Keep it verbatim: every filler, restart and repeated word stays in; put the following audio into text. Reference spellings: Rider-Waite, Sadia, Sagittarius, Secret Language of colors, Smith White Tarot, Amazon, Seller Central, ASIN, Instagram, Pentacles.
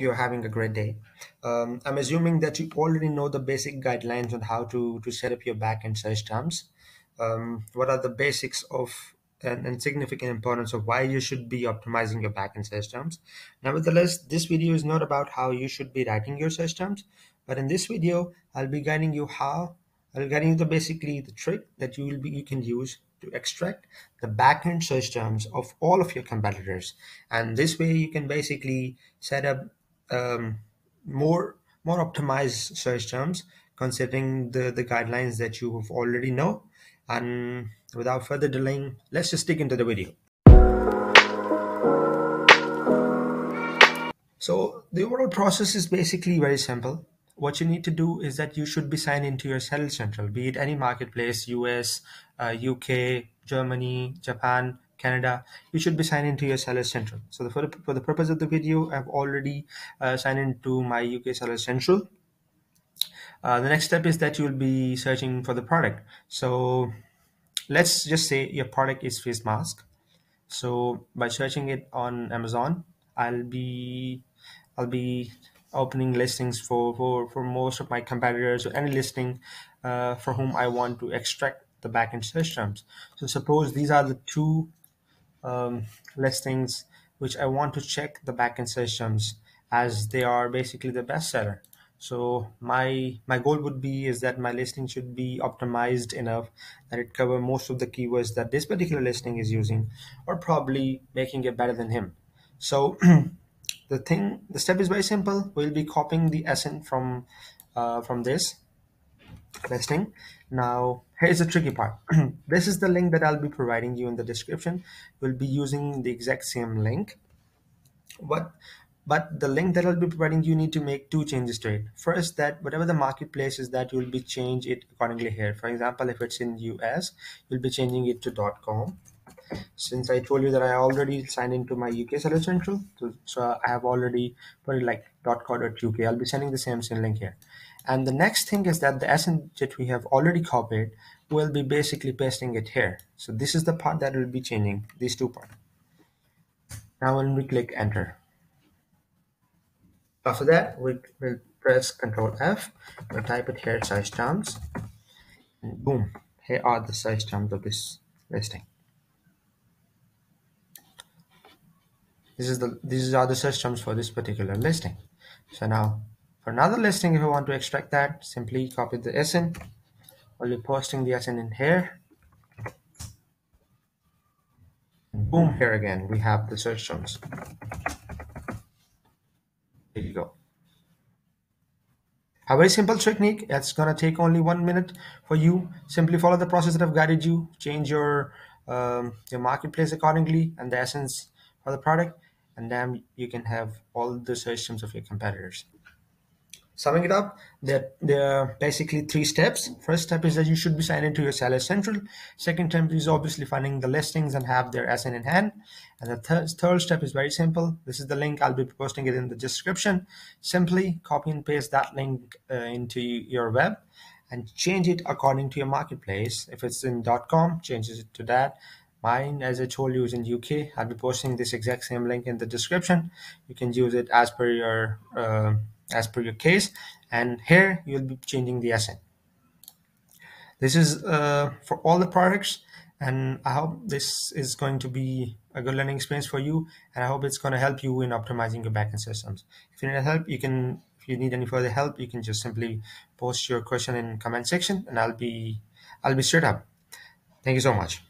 You're having a great day. Um, I'm assuming that you already know the basic guidelines on how to, to set up your backend search terms. Um, what are the basics of and, and significant importance of why you should be optimizing your backend search terms. Nevertheless, this video is not about how you should be writing your search terms, but in this video, I'll be guiding you how, I'll guide you the basically the trick that you will be you can use to extract the backend search terms of all of your competitors. And this way you can basically set up um more more optimized search terms considering the the guidelines that you have already know. And without further delaying, let's just dig into the video. So the overall process is basically very simple. What you need to do is that you should be signed into your Seller Central, be it any marketplace, U S, uh, U K, Germany, Japan, Canada. You should be signed into your Seller Central. So the, for, the, for the purpose of the video, I've already uh, signed into my U K Seller Central. Uh, the next step is that you will be searching for the product. So let's just say your product is face mask. So by searching it on Amazon, I'll be, I'll be opening listings for, for, for most of my competitors, or any listing uh, for whom I want to extract the backend search terms. So suppose these are the two um, listings which I want to check the backend search terms, as they are basically the best seller. So my my goal would be is that my listing should be optimized enough that it cover most of the keywords that this particular listing is using, or probably making it better than him. So the thing, the step is very simple. We'll be copying the essence from uh, from this listing. Now here's the tricky part. This is the link that I'll be providing you in the description. We'll be using the exact same link, but but the link that I'll be providing you need to make two changes to it. First, that whatever the marketplace is, that you'll be change it accordingly here. For example, if it's in U S, you'll be changing it to .com. Since I told you that I already signed into my U K Seller Central, so, so I have already put it like .co.uk. I'll be sending the same same link here. And the next thing is that the essence that we have already copied, we'll be basically pasting it here. So this is the part that will be changing, these two parts. Now when we click enter. After that, we will press control F, we'll type it here, search terms, and boom, here are the search terms of this listing. This is the these are the search terms for this particular listing. So now for another listing, if you want to extract that, simply copy the S N. I'll be posting the S N in here. And boom, here again, we have the search terms. There you go. A very simple technique. It's gonna take only one minute for you. Simply follow the process that I've guided you. Change your um, your marketplace accordingly, and the essence for the product, and then you can have all the search terms of your competitors. Summing it up, there, there are basically three steps. First step is that you should be signed into your Seller Central. Second step is obviously finding the listings and have their S N in hand. And the th third step is very simple. This is the link. I'll be posting it in the description. Simply copy and paste that link uh, into your web and change it according to your marketplace. If it's in .com, change it to that. Mine, as I told you, is in U K. I'll be posting this exact same link in the description. You can use it as per your uh, as per your case, and here you'll be changing the S N. This is uh, for all the products, and I hope this is going to be a good learning experience for you, and I hope it's going to help you in optimizing your backend systems. If you need help, you can if you need any further help, you can just simply post your question in comment section, and I'll be I'll be straight up. Thank you so much.